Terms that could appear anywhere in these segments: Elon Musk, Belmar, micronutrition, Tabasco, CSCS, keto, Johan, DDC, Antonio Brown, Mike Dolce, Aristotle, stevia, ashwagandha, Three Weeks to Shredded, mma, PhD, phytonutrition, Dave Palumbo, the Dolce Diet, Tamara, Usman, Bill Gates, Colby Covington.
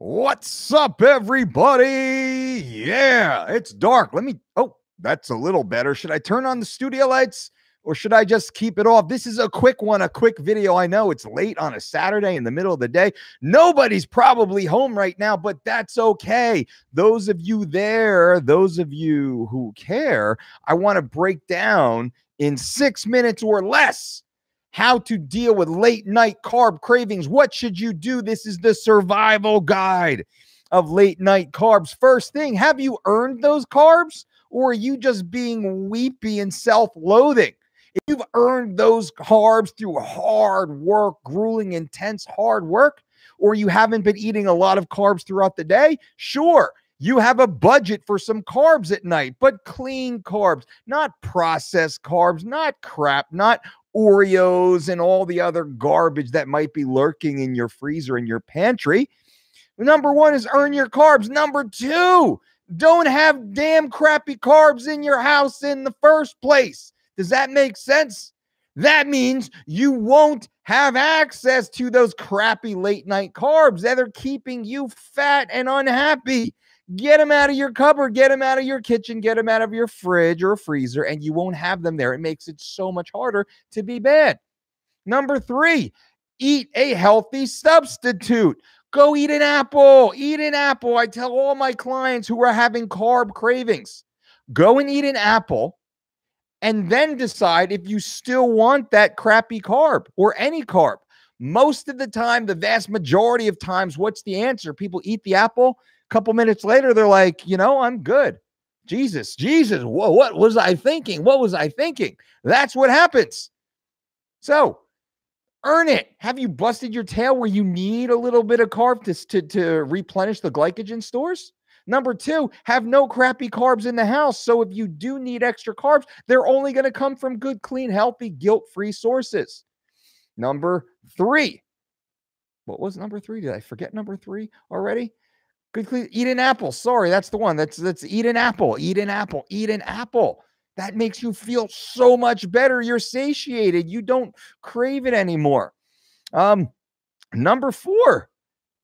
What's up, everybody? Yeah, it's dark. Oh, that's a little better. Should I turn on the studio lights or should I just keep it off? This is a quick one, a quick video. I know it's late on a Saturday in the middle of the day. Nobody's probably home right now, but that's okay. Those of you there, those of you who care, I want to break down in 6 minutes or less how to deal with late night carb cravings. What should you do? This is the survival guide of late night carbs. First thing, have you earned those carbs, or are you just being weepy and self-loathing? If you've earned those carbs through hard work, grueling, intense hard work, or you haven't been eating a lot of carbs throughout the day, sure, you have a budget for some carbs at night, but clean carbs, not processed carbs, not crap, not Oreos and all the other garbage that might be lurking in your freezer and your pantry. Number one is earn your carbs. Number two, don't have damn crappy carbs in your house in the first place. Does that make sense? That means you won't have access to those crappy late night carbs that are keeping you fat and unhappy. Get them out of your cupboard, get them out of your kitchen, get them out of your fridge or freezer, and you won't have them there. It makes it so much harder to be bad. Number three, eat a healthy substitute. Go eat an apple. Eat an apple. I tell all my clients who are having carb cravings, go and eat an apple and then decide if you still want that crappy carb or any carb. Most of the time, the vast majority of times, what's the answer? People eat the apple. Couple minutes later, they're like, you know, I'm good. Jesus, whoa, what was I thinking? What was I thinking? That's what happens. So earn it. Have you busted your tail where you need a little bit of carb to replenish the glycogen stores? Number two, have no crappy carbs in the house. So if you do need extra carbs, they're only going to come from good, clean, healthy, guilt-free sources. Number three. What was number three? Did I forget number three already? Eat an apple. Sorry, that's the one. That's eat an apple. Eat an apple. Eat an apple. That makes you feel so much better. You're satiated. You don't crave it anymore. Number four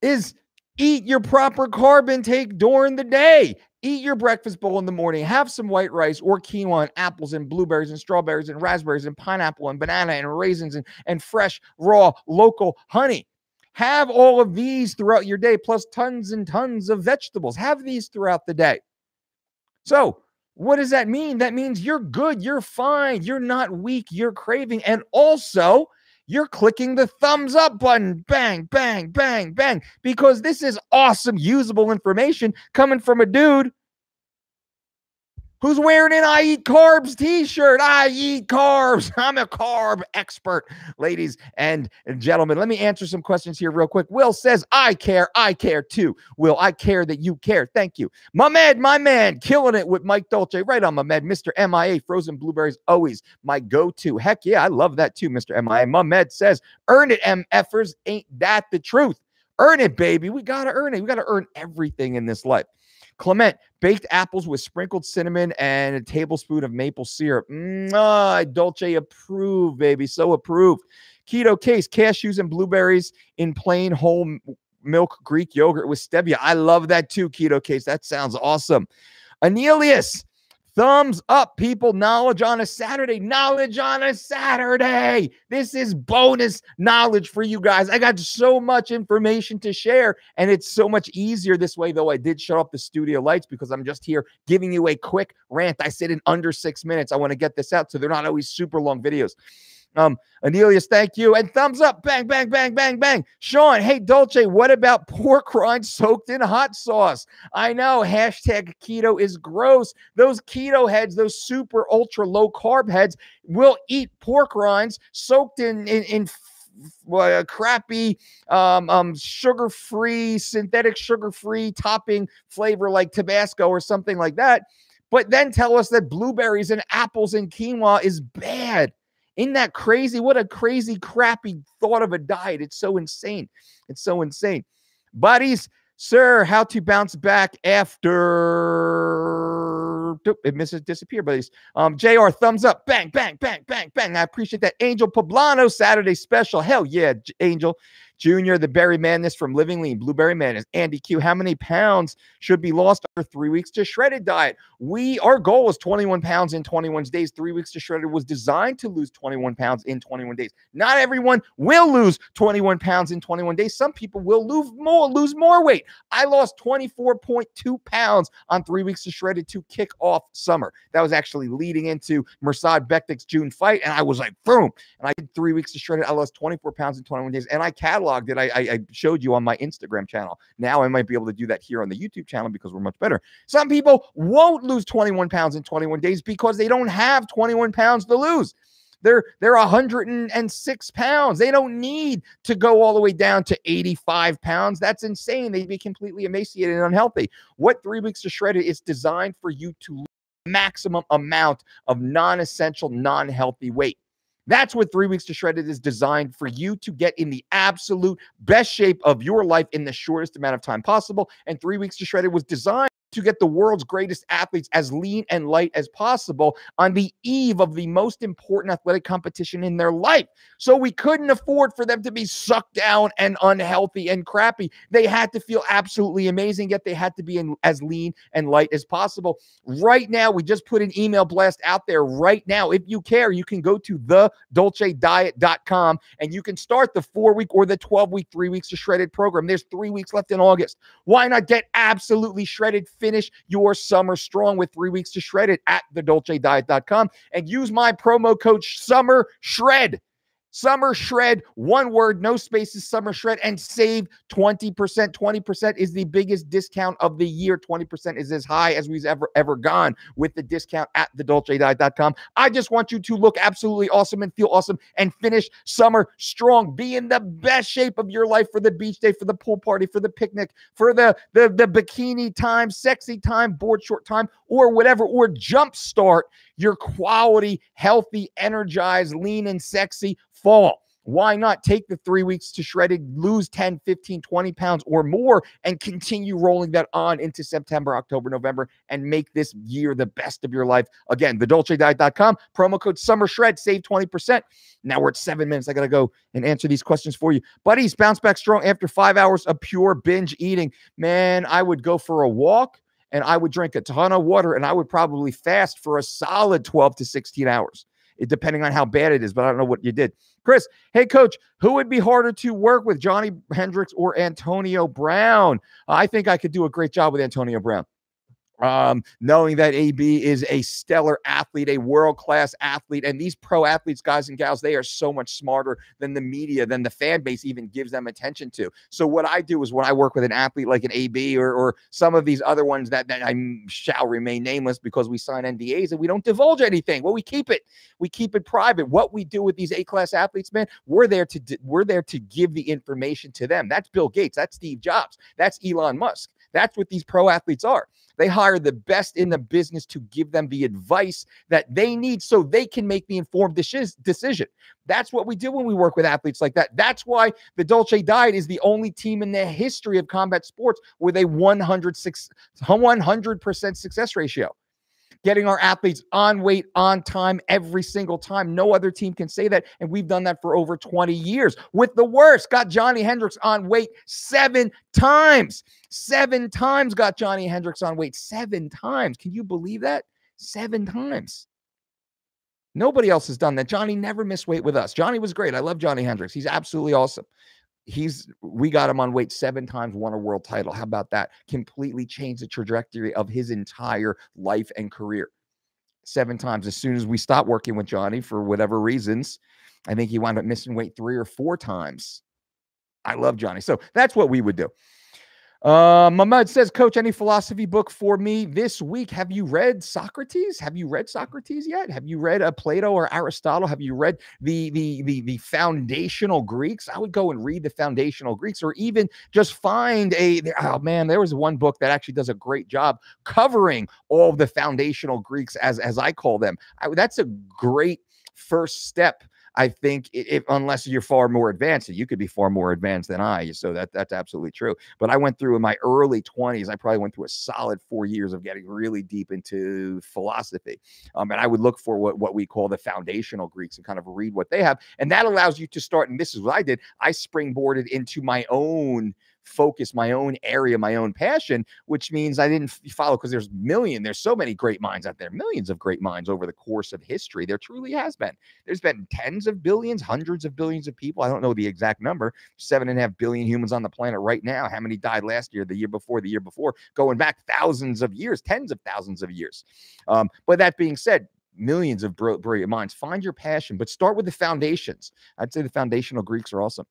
is eat your proper carb intake during the day. Eat your breakfast bowl in the morning. Have some white rice or quinoa and apples and blueberries and strawberries and raspberries and pineapple and banana and raisins and fresh, raw, local honey. Have all of these throughout your day, plus tons and tons of vegetables. Have these throughout the day. So what does that mean? That means you're good. You're fine. You're not weak. You're craving. And also, you're clicking the thumbs up button. Bang, bang, bang, bang. Because this is awesome, usable information coming from a dude who's wearing an I Eat Carbs t-shirt. I eat carbs. I'm a carb expert, ladies and gentlemen. Let me answer some questions here real quick. Will says, I care too. Will, I care that you care. Thank you. My man, killing it with Mike Dolce. Right on, my man. Mr. MIA, frozen blueberries, always my go-to. Heck yeah, I love that too, Mr. MIA. My man says, earn it, MFers. Ain't that the truth? Earn it, baby. We got to earn it. We got to earn everything in this life. Clement, baked apples with sprinkled cinnamon and a tablespoon of maple syrup. Dolce approve, baby. So approved. Keto case, cashews and blueberries in plain whole milk Greek yogurt with stevia. I love that too, keto case. That sounds awesome. Anelius, thumbs up, people. Knowledge on a Saturday. Knowledge on a Saturday. This is bonus knowledge for you guys. I got so much information to share, and it's so much easier this way, though I did shut off the studio lights because I'm just here giving you a quick rant. I said in under 6 minutes. I want to get this out, so they're not always super long videos. Anelius, thank you. And thumbs up. Bang, bang, bang, bang, bang. Sean, hey, Dolce, what about pork rind soaked in hot sauce? I know. Hashtag keto is gross. Those keto heads, those super ultra low carb heads will eat pork rinds soaked in crappy sugar-free, synthetic sugar-free topping flavor like Tabasco or something like that. But then tell us that blueberries and apples and quinoa is bad. Isn't that crazy? What a crazy, crappy thought of a diet. It's so insane. It's so insane. Buddies, sir, how to bounce back after it misses disappear, buddies. JR, thumbs up. Bang, bang, bang, bang, bang. I appreciate that. Angel Poblano, Saturday special. Hell yeah, Angel. Junior, the Berry Madness from Living Lean, Blueberry Madness. Andy Q, how many pounds should be lost over 3 weeks to shredded diet? Our goal was 21 pounds in 21 days. 3 weeks to shredded was designed to lose 21 pounds in 21 days. Not everyone will lose 21 pounds in 21 days. Some people will lose more weight. I lost 24.2 pounds on 3 weeks to shredded to kick off summer. That was actually leading into Mursad Bektik's June fight, and I was like, boom. And I did 3 weeks to shredded. I lost 24 pounds in 21 days, and I cataloged it. I showed you on my Instagram channel. Now I might be able to do that here on the YouTube channel because we're much better. Some people won't lose 21 pounds in 21 days because they don't have 21 pounds to lose. They're 106 pounds. They don't need to go all the way down to 85 pounds. That's insane. They'd be completely emaciated and unhealthy. What 3 weeks to shredded is designed for you to lose the maximum amount of non-essential, non-healthy weight. That's what 3 weeks to shredded is designed for you to get in the absolute best shape of your life in the shortest amount of time possible. And 3 weeks to shredded was designed to get the world's greatest athletes as lean and light as possible on the eve of the most important athletic competition in their life. So we couldn't afford for them to be sucked down and unhealthy and crappy. They had to feel absolutely amazing, yet they had to be as lean and light as possible. Right now, we just put an email blast out there right now. If you care, you can go to thedolcediet.com and you can start the 4-week or the 12-week, 3 weeks to shredded program. There's 3 weeks left in August. Why not get absolutely shredded? Finish your summer strong with 3 weeks to shred it at thedolcediet.com and use my promo code SUMMERSHRED. SUMMERSHRED, one word, no spaces, SUMMERSHRED, and save 20%. 20% is the biggest discount of the year. 20% is as high as we've ever gone with the discount at thedolcediet.com. I just want you to look absolutely awesome and feel awesome and finish summer strong. Be in the best shape of your life for the beach day, for the pool party, for the picnic, for the bikini time, sexy time, board short time, or whatever, or jumpstart your quality, healthy, energized, lean, and sexy fall. Why not take the 3 weeks to shredded, lose 10, 15, 20 pounds or more, and continue rolling that on into September, October, November, and make this year the best of your life. Again, thedolcediet.com, promo code SUMMERSHRED, save 20%. Now we're at 7 minutes. I got to go and answer these questions for you. Buddies, bounce back strong after 5 hours of pure binge eating. Man, I would go for a walk, and I would drink a ton of water, and I would probably fast for a solid 12 to 16 hours. Depending on how bad it is, but I don't know what you did. Chris, hey, coach, who would be harder to work with, Johnny Hendricks or Antonio Brown? I think I could do a great job with Antonio Brown. Knowing that AB is a stellar athlete, a world-class athlete, and these pro athletes, guys and gals, they are so much smarter than the media, than the fan base even gives them attention to. So what I do is when I work with an athlete like an AB or some of these other ones that I shall remain nameless because we sign NDAs and we don't divulge anything. Well, we keep it private. What we do with these A-class athletes, man, we're there to give the information to them. That's Bill Gates. That's Steve Jobs. That's Elon Musk. That's what these pro athletes are. They hire the best in the business to give them the advice that they need so they can make the informed decision. That's what we do when we work with athletes like that. That's why the Dolce Diet is the only team in the history of combat sports with a 100% success ratio. Getting our athletes on weight, on time, every single time. No other team can say that, and we've done that for over 20 years. With the worst, got Johnny Hendricks on weight 7 times. 7 times got Johnny Hendricks on weight. 7 times. Can you believe that? 7 times. Nobody else has done that. Johnny never missed weight with us. Johnny was great. I love Johnny Hendricks. He's absolutely awesome. We got him on weight 7 times, won a world title. How about that? Completely changed the trajectory of his entire life and career. 7 times. As soon as we stopped working with Johnny for whatever reasons, I think he wound up missing weight 3 or 4 times. I love Johnny. So that's what we would do. Mahmoud says, Coach, any philosophy book for me this week? Have you read Socrates? Have you read Socrates yet? Have you read Plato or Aristotle? Have you read the foundational Greeks? I would go and read the foundational Greeks, or even just find there was one book that actually does a great job covering all the foundational Greeks, as I call them. That's a great first step I think unless you're far more advanced, you could be far more advanced than I. So that's absolutely true. But I went through in my early 20s, I probably went through a solid 4 years of getting really deep into philosophy. And I would look for what we call the foundational Greeks and kind of read what they have. And that allows you to start. And this is what I did. I springboarded into my own focus, my own area, my own passion, which means I didn't follow, because there's so many great minds out there, millions of great minds over the course of history. There truly has been. There's been tens of billions, hundreds of billions of people. I don't know the exact number, 7.5 billion humans on the planet right now. How many died last year, the year before, going back thousands of years, tens of thousands of years. But that being said, millions of brilliant minds. Find your passion, but start with the foundations. I'd say the foundational Greeks are awesome.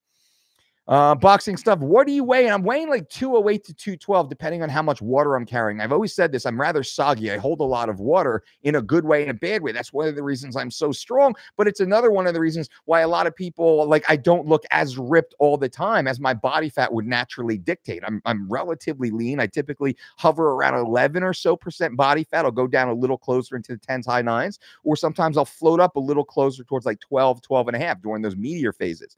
Boxing stuff. What do you weigh? I'm weighing like 208 to 212, depending on how much water I'm carrying. I've always said this. I'm rather soggy. I hold a lot of water in a good way and a bad way. That's one of the reasons I'm so strong, but it's another one of the reasons why a lot of people, like, I don't look as ripped all the time as my body fat would naturally dictate. I'm relatively lean. I typically hover around 11 or so % body fat. I'll go down a little closer into the 10s, high 9s, or sometimes I'll float up a little closer towards like 12, 12 and a half during those meteor phases.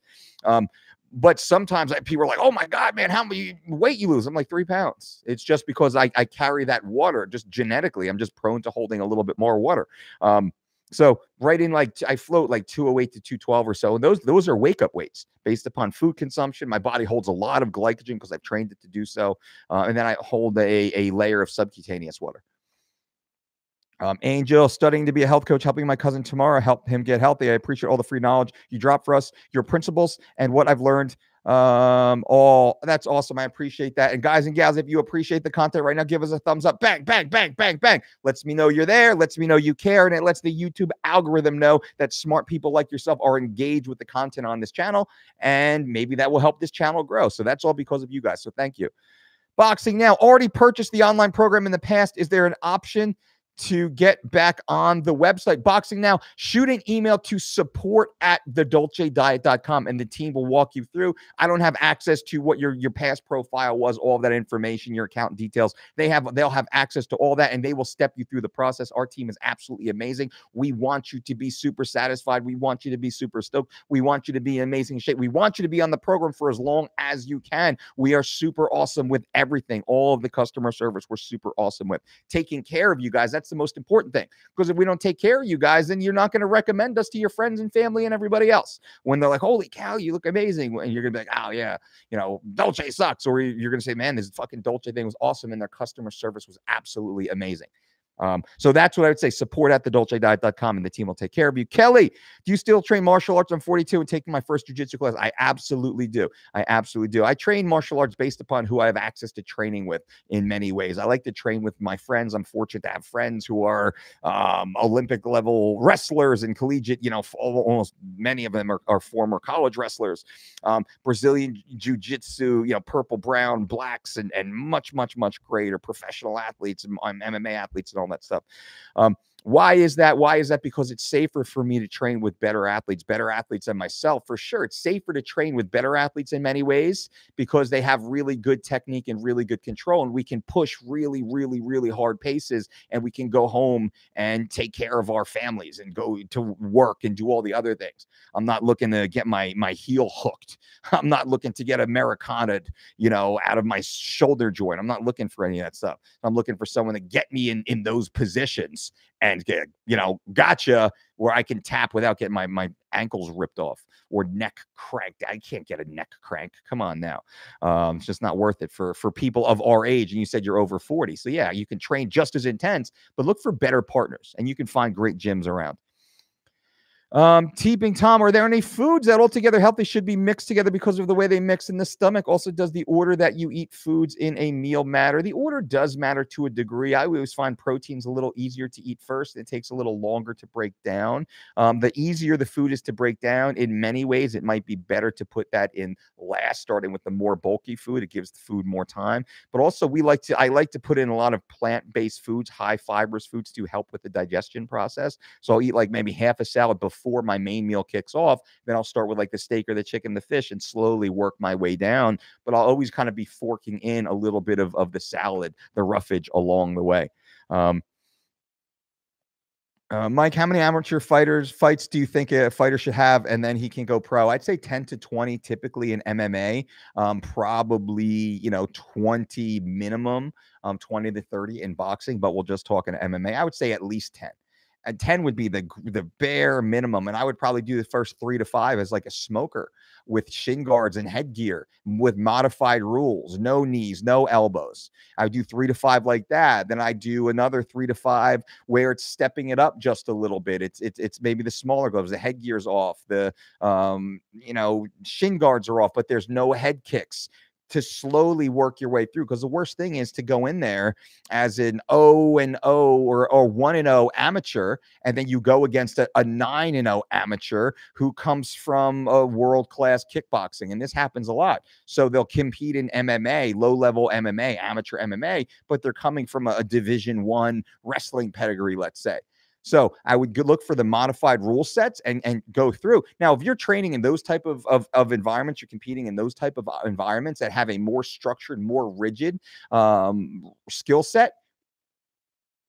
But sometimes people are like, oh my God, man, how much weight you lose? I'm like 3 pounds. It's just because I carry that water just genetically. I'm just prone to holding a little bit more water. So right in, like, I float like 208 to 212 or so. And those are wake up weights based upon food consumption. My body holds a lot of glycogen because I've trained it to do so. And then I hold a layer of subcutaneous water. Angel, studying to be a health coach, helping my cousin Tamara help him get healthy. I appreciate all the free knowledge you drop for us, your principles, and what I've learned. All that's awesome. I appreciate that. And guys and gals, if you appreciate the content right now, give us a thumbs up. Bang, bang, bang, bang, bang. Lets me know you're there. Lets me know you care. And it lets the YouTube algorithm know that smart people like yourself are engaged with the content on this channel. And maybe that will help this channel grow. So that's all because of you guys. So thank you. Boxing Now, already purchased the online program in the past. Is there an option to get back on the website? Boxing Now, shoot an email to support@thedolcediet.com and the team will walk you through. I don't have access to what your past profile was, all of that information, your account details. They'll have access to all that, and they will step you through the process. Our team is absolutely amazing. We want you to be super satisfied. We want you to be super stoked. We want you to be in amazing shape. We want you to be on the program for as long as you can. We are super awesome with everything. All of the customer service, we're super awesome with. Taking care of you guys, that's the most important thing, because if we don't take care of you guys, then you're not going to recommend us to your friends and family and everybody else. When they're like, holy cow, you look amazing, and you're going to be like, oh yeah, you know, Dolce sucks. Or you're going to say, man, this fucking Dolce thing was awesome, and their customer service was absolutely amazing. So that's what I would say. Support@thedolcediet.com and the team will take care of you. Kelly, do you still train martial arts? I'm 42 and taking my first jiu-jitsu class. I absolutely do. I absolutely do. I train martial arts based upon who I have access to training with in many ways. I like to train with my friends. I'm fortunate to have friends who are Olympic level wrestlers and collegiate, you know, almost many of them are former college wrestlers, Brazilian jiu-jitsu, you know, purple, brown, blacks, and much, much, much greater professional athletes and MMA athletes and all that stuff. Why is that? Why is that? Because it's safer for me to train with better athletes than myself. For sure. It's safer to train with better athletes in many ways because they have really good technique and really good control. And we can push really, really, really hard paces, and we can go home and take care of our families and go to work and do all the other things. I'm not looking to get my heel hooked. I'm not looking to get Americana'd, you know, out of my shoulder joint. I'm not looking for any of that stuff. I'm looking for someone to get me in those positions and get, you know, gotcha, where I can tap without getting my ankles ripped off or neck cranked. I can't get a neck crank. Come on now. It's just not worth it for people of our age. And you said you're over 40. So yeah, you can train just as intense, but look for better partners, and you can find great gyms around. Teeping Tom, are there any foods that altogether healthy should be mixed together because of the way they mix in the stomach? Also, does the order that you eat foods in a meal matter? The order does matter to a degree. I always find proteins a little easier to eat first. It takes a little longer to break down. The easier the food is to break down, in many ways, it might be better to put that in last, starting with the more bulky food. It gives the food more time. But also, I like to put in a lot of plant-based foods, high fibrous foods, to help with the digestion process. So I'll eat like maybe half a salad before my main meal kicks off. Then I'll start with like the steak or the chicken, the fish, and slowly work my way down. But I'll always kind of be forking in a little bit of the salad, the roughage along the way. Mike, how many amateur fights do you think a fighter should have, and then he can go pro? I'd say 10 to 20 typically in MMA, probably, 20 minimum, 20 to 30 in boxing, but we'll just talk in MMA. I would say at least 10. And 10 would be the bare minimum. And I would probably do the first 3 to 5 as like a smoker with shin guards and headgear with modified rules, no knees, no elbows. I would do 3 to 5 like that. Then I do another 3 to 5 where it's stepping it up just a little bit. It's maybe the smaller gloves, the headgear's off, the, shin guards are off, but there's no head kicks, to slowly work your way through. Because the worst thing is to go in there as an 0-0 or 1-0 amateur, and then you go against a 9-0 amateur who comes from a world-class kickboxing. And this happens a lot. So they'll compete in MMA, low-level MMA, amateur MMA, but they're coming from a Division I wrestling pedigree, let's say. So I would look for the modified rule sets and go through. Now, if you're training in those type of environments, you're competing in those type of environments that have a more structured, more rigid skill set,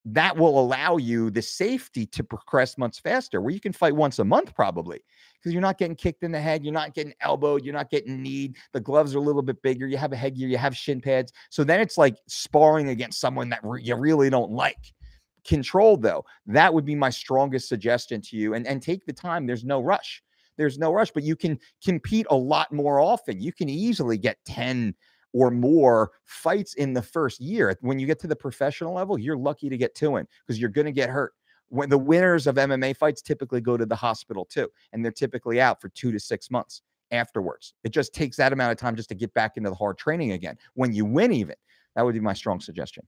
that will allow you the safety to progress much faster, where you can fight once a month probably, because you're not getting kicked in the head, you're not getting elbowed, you're not getting kneed, the gloves are a little bit bigger, you have a headgear, you have shin pads. So then it's like sparring against someone that you really don't like. Controlled, though, that would be my strongest suggestion to you. And take the time. There's no rush. There's no rush, but you can compete a lot more often. You can easily get 10 or more fights in the first year. When you get to the professional level, you're lucky to get 2 in, because you're going to get hurt. When the winners of MMA fights typically go to the hospital too, and they're typically out for 2 to 6 months afterwards. It just takes that amount of time just to get back into the hard training again. When you win, even, that would be my strong suggestion.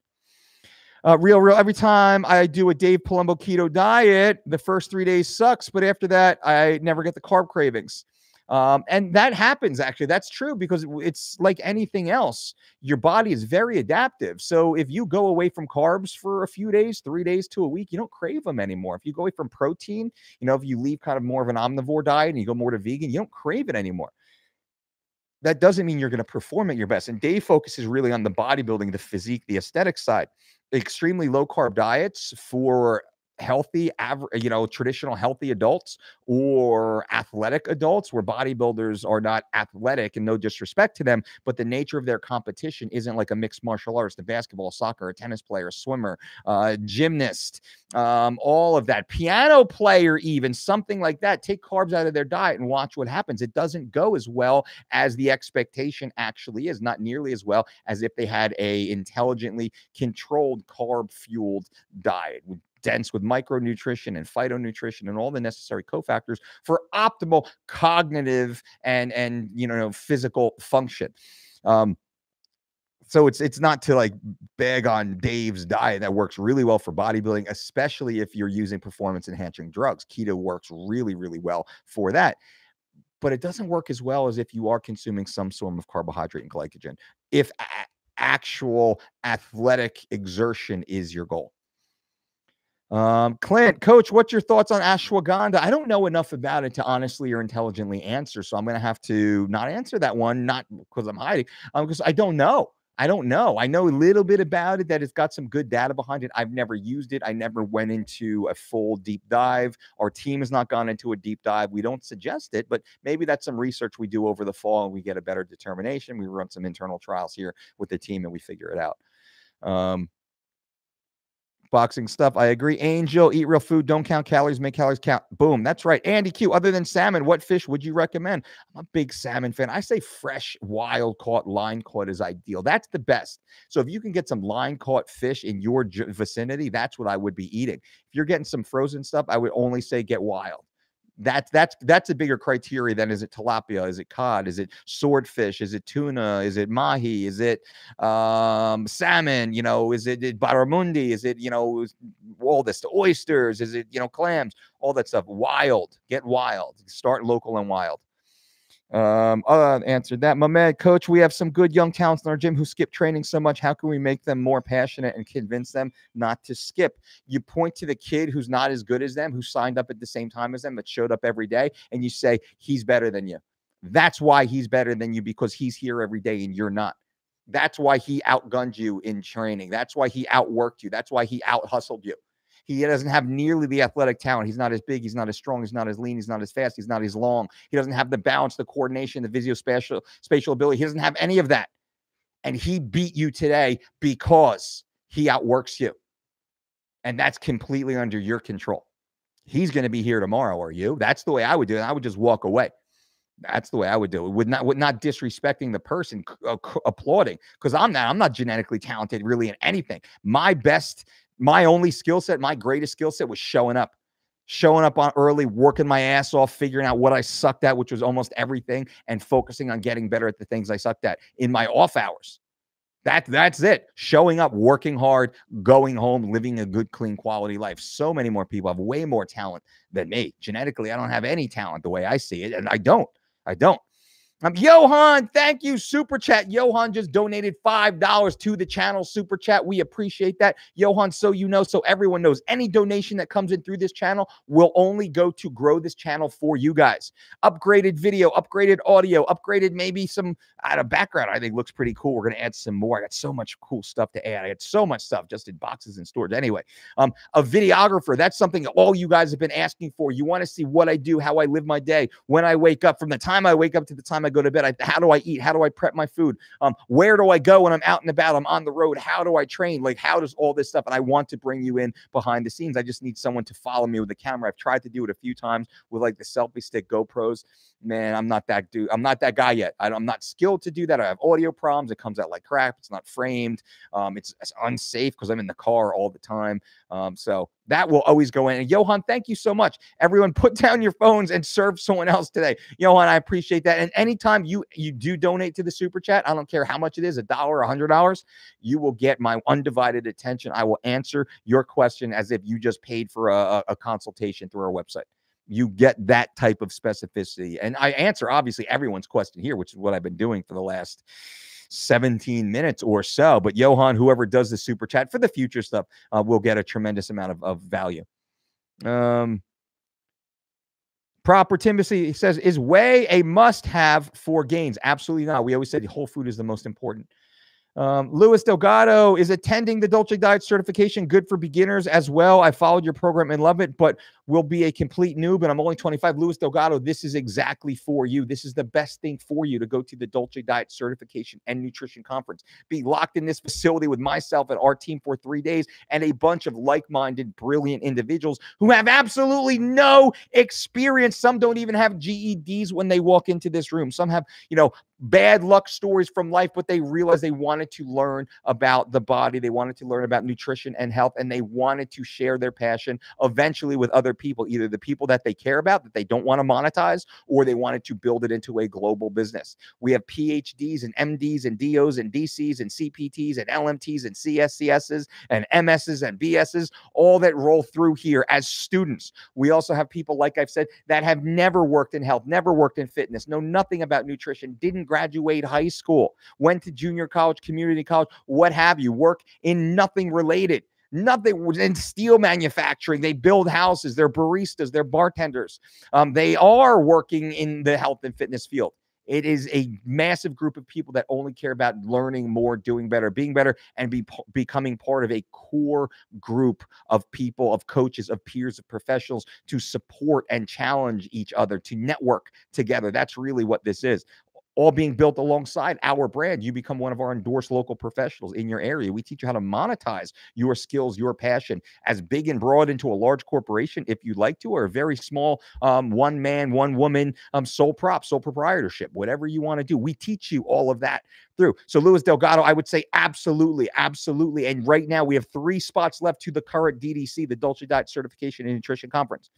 Real. Every time I do a Dave Palumbo keto diet, the first 3 days sucks, but after that, I never get the carb cravings. And that happens, actually. That's true, because it's like anything else. Your body is very adaptive. So if you go away from carbs for a few days, 3 days to a week, you don't crave them anymore. If you go away from protein, if you leave kind of more of an omnivore diet and you go more to vegan, you don't crave it anymore. That doesn't mean you're going to perform at your best. And Dave focuses really on the bodybuilding, the physique, the aesthetic side. Extremely low carb diets for healthy, traditional healthy adults or athletic adults, where bodybuilders are not athletic, and no disrespect to them, but the nature of their competition isn't like a mixed martial artist, a basketball, soccer, a tennis player, a swimmer, gymnast, all of that, piano player, even something like that. Take carbs out of their diet and watch what happens. It doesn't go as well as the expectation actually is, not nearly as well as if they had a intelligently controlled carb fueled diet, dense with micronutrition and phytonutrition and all the necessary cofactors for optimal cognitive and physical function. So it's not to like beg on Dave's diet. That works really well for bodybuilding, especially if you're using performance enhancing drugs. Keto works really, really well for that. But it doesn't work as well as if you are consuming some form of carbohydrate and glycogen, if actual athletic exertion is your goal. Clint, coach, what's your thoughts on ashwagandha? I don't know enough about it to honestly or intelligently answer. So I'm going to have to not answer that one, not because I'm hiding, because I don't know. I know a little bit about it, that it's got some good data behind it. I've never used it. I never went into a full deep dive. Our team has not gone into a deep dive. We don't suggest it, but maybe that's some research we do over the fall and we get a better determination. We run some internal trials here with the team and we figure it out. Boxing stuff. I agree. Angel, eat real food. Don't count calories. Make calories count. Boom. That's right. Andy Q, other than salmon, what fish would you recommend? I'm a big salmon fan. I say fresh, wild caught, line caught is ideal. That's the best. So if you can get some line caught fish in your vicinity, that's what I would be eating. If you're getting some frozen stuff, I would only say get wild. That's a bigger criteria than is it tilapia, is it cod, is it swordfish, is it tuna, is it mahi, is it salmon, is it barramundi, is it, all this, the oysters, is it, clams, all that stuff. Wild, get wild, start local and wild. Answered that. Mehmed, coach, we have some good young talents in our gym who skip training so much. How can we make them more passionate and convince them not to skip? You point to the kid who's not as good as them, who signed up at the same time as them, that showed up every day, and you say, he's better than you. That's why he's better than you, because he's here every day and you're not. That's why he outgunned you in training. That's why he outworked you. That's why he outhustled you. He doesn't have nearly the athletic talent. He's not as big. He's not as strong. He's not as lean. He's not as fast. He's not as long. He doesn't have the balance, the coordination, the visuospatial ability. He doesn't have any of that. And he beat you today because he outworks you. And that's completely under your control. He's going to be here tomorrow, or you. That's the way I would do it. I would just walk away. That's the way I would do it. Would not disrespecting the person, applauding, because I'm not genetically talented really in anything. My only skill set, my greatest skill set was showing up on early, working my ass off, figuring out what I sucked at, which was almost everything, and focusing on getting better at the things I sucked at in my off hours. That's it. Showing up, working hard, going home, living a good, clean, quality life. So many more people have way more talent than me. Genetically, I don't have any talent the way I see it, and I don't. Johan, thank you, Super Chat. Johan just donated $5 to the channel, Super Chat. We appreciate that. Johan, so you know, so everyone knows, any donation that comes in through this channel will only go to grow this channel for you guys. Upgraded video, upgraded audio, upgraded maybe some out of background. I think looks pretty cool. We're going to add some more. I got so much cool stuff to add. I had so much stuff just in boxes and storage. Anyway, a videographer, that's something that all you guys have been asking for. You want to see what I do, how I live my day, when I wake up, from the time I wake up to the time I go to bed. How do I eat? How do I prep my food? Where do I go when I'm out and about? I'm on the road. How do I train? Like, how does all this stuff? And I want to bring you in behind the scenes. I just need someone to follow me with the camera. I've tried to do it a few times with like the selfie stick GoPros. Man, I'm not that dude. I'm not that guy yet. I'm not skilled to do that. I have audio problems. It comes out like crap. It's not framed. It's unsafe because I'm in the car all the time. So that will always go in. And Johan, thank you so much. Everyone, put down your phones and serve someone else today. Johan, I appreciate that. And anytime you do donate to the Super Chat, I don't care how much it is, $1, $100, you will get my undivided attention. I will answer your question as if you just paid for a consultation through our website. You get that type of specificity. And I answer, obviously, everyone's question here, which is what I've been doing for the last 17 minutes or so. But Johan, whoever does the Super Chat for the future stuff, will get a tremendous amount of value. Proper Timothy, he says, is whey a must-have for gains? Absolutely not. We always said whole food is the most important. Luis Delgado, is attending the Dolce Diet certification good for beginners as well? I followed your program and love it, but will be a complete noob, and I'm only 25. Luis Delgado, this is exactly for you. This is the best thing for you, to go to the Dolce Diet certification and nutrition conference. Be locked in this facility with myself and our team for 3 days and a bunch of like-minded, brilliant individuals who have absolutely no experience. Some don't even have GEDs when they walk into this room. Some have, bad luck stories from life, but they realized they wanted to learn about the body. They wanted to learn about nutrition and health, and they wanted to share their passion eventually with other people, either the people that they care about that they don't want to monetize, or they wanted to build it into a global business. We have PhDs and MDs and DOs and DCs and CPTs and LMTs and CSCSs and MSs and BSs, all that roll through here as students. We also have people, like I've said, that have never worked in health, never worked in fitness, know nothing about nutrition, didn't graduate high school, went to junior college, community college, what have you, work in nothing related. Nothing in steel manufacturing. They build houses. They're baristas. They're bartenders. They are working in the health and fitness field. It is a massive group of people that only care about learning more, doing better, being better, and becoming part of a core group of people, of coaches, of peers, of professionals to support and challenge each other, to network together. That's really what this is. All being built alongside our brand. You become one of our endorsed local professionals in your area. We teach you how to monetize your skills, your passion, as big and broad into a large corporation if you'd like to, or a very small one man, one woman, sole proprietorship, whatever you want to do. We teach you all of that through. So Luis Delgado, I would say absolutely, absolutely. And right now we have 3 spots left to the current DDC, the Dolce Diet Certification and Nutrition Conference.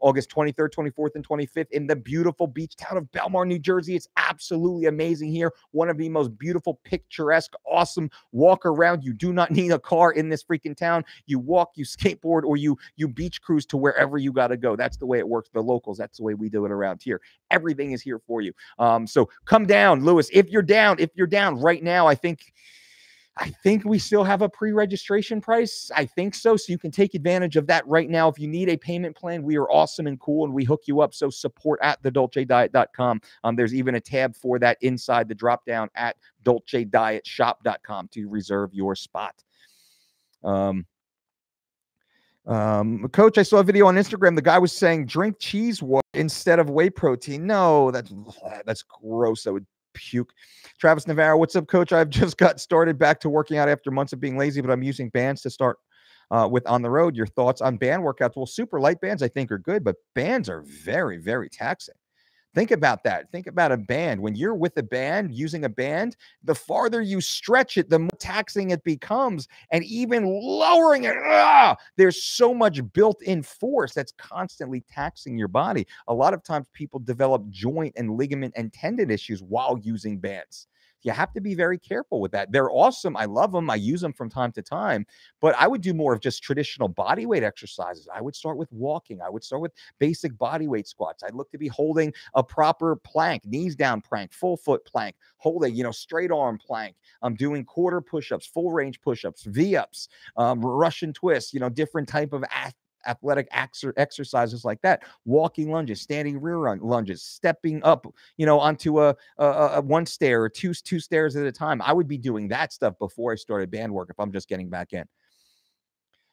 August 23rd, 24th, and 25th in the beautiful beach town of Belmar, New Jersey. It's absolutely amazing here. One of the most beautiful, picturesque, awesome walk around. You do not need a car in this freaking town. You walk, you skateboard, or you beach cruise to wherever you got to go. That's the way it works for the locals. That's the way we do it around here. Everything is here for you. So come down, Lewis. If you're down right now, I think we still have a pre-registration price. I think so. So you can take advantage of that right now. If you need a payment plan, we are awesome and cool, and we hook you up. So support@thedolcediet.com. There's even a tab for that inside the dropdown at dolcedietshop.com to reserve your spot. Coach, I saw a video on Instagram. The guy was saying drink cheese water instead of whey protein. No, that's gross. I would puke. Travis Navarro, what's up, Coach? I've just got started back to working out after months of being lazy, but I'm using bands to start with on the road. Your thoughts on band workouts? Well, super light bands I think are good, but bands are very, very taxing. Think about that. Think about a band. When you're with a band, using a band, the farther you stretch it, the more taxing it becomes. And even lowering it, there's so much built-in force that's constantly taxing your body. A lot of times people develop joint and ligament and tendon issues while using bands. You have to be very careful with that. They're awesome. I love them. I use them from time to time, but I would do more of just traditional body weight exercises. I would start with walking. I would start with basic body weight squats. I'd look to be holding a proper plank, knees down plank, full foot plank, holding, you know, straight arm plank. I'm doing quarter push-ups, full range push-ups, V-ups, Russian twists, you know, different type of athletic exercises like that, walking lunges, standing rear lunges, stepping up, you know, onto a one stair or two stairs at a time. I would be doing that stuff before I started band work if I'm just getting back in.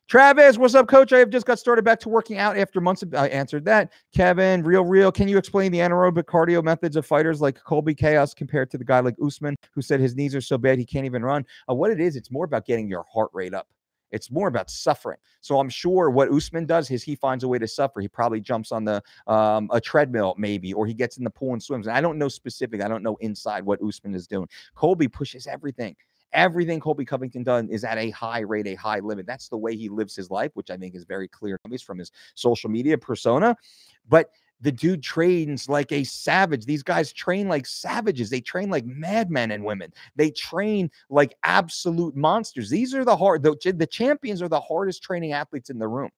Travis, what's up, Coach? I have just got started back to working out after months of, I answered that. Kevin, real. Can you explain the anaerobic cardio methods of fighters like Colby Chaos compared to the guy like Usman who said his knees are so bad he can't even run? What it is, it's more about getting your heart rate up. It's more about suffering. So I'm sure what Usman does is he finds a way to suffer. He probably jumps on the a treadmill maybe, or he gets in the pool and swims. And I don't know specific. I don't know inside what Usman is doing. Colby pushes everything. Everything Colby Covington done is at a high rate, a high limit. That's the way he lives his life, which I think is very clear from his social media persona. But the dude trains like a savage. These guys train like savages. They train like madmen and women. They train like absolute monsters. These are the champions are the hardest training athletes in the room.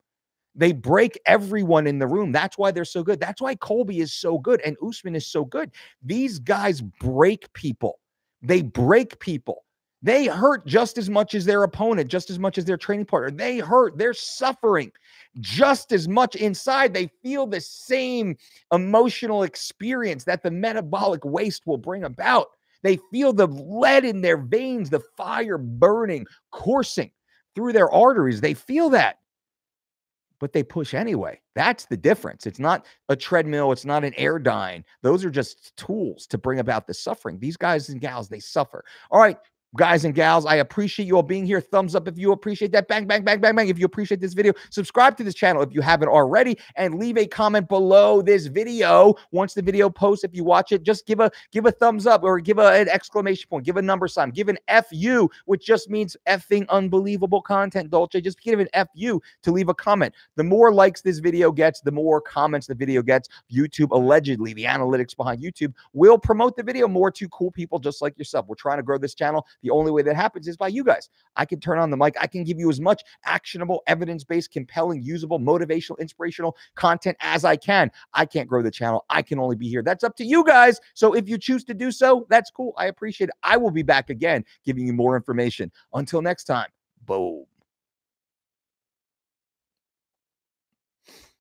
They break everyone in the room. That's why they're so good. That's why Colby is so good and Usman is so good. These guys break people. They break people. They hurt just as much as their opponent, just as much as their training partner. They hurt. They're suffering just as much inside. They feel the same emotional experience that the metabolic waste will bring about. They feel the lead in their veins, the fire burning, coursing through their arteries. They feel that. But they push anyway. That's the difference. It's not a treadmill. It's not an airdyne. Those are just tools to bring about the suffering. These guys and gals, they suffer. All right. Guys and gals, I appreciate you all being here. Thumbs up if you appreciate that. Bang, bang, bang, bang, bang. If you appreciate this video, subscribe to this channel if you haven't already, and leave a comment below this video. Once the video posts, if you watch it, just give a thumbs up or give an exclamation point, give a number sign, give an FU, which just means effing unbelievable content, Dolce. Just give an FU to leave a comment. The more likes this video gets, the more comments the video gets. YouTube, allegedly, the analytics behind YouTube will promote the video more to cool people just like yourself. We're trying to grow this channel. The only way that happens is by you guys. I can turn on the mic. I can give you as much actionable, evidence-based, compelling, usable, motivational, inspirational content as I can. I can't grow the channel. I can only be here. That's up to you guys. So if you choose to do so, that's cool. I appreciate it. I will be back again giving you more information. Until next time, boom.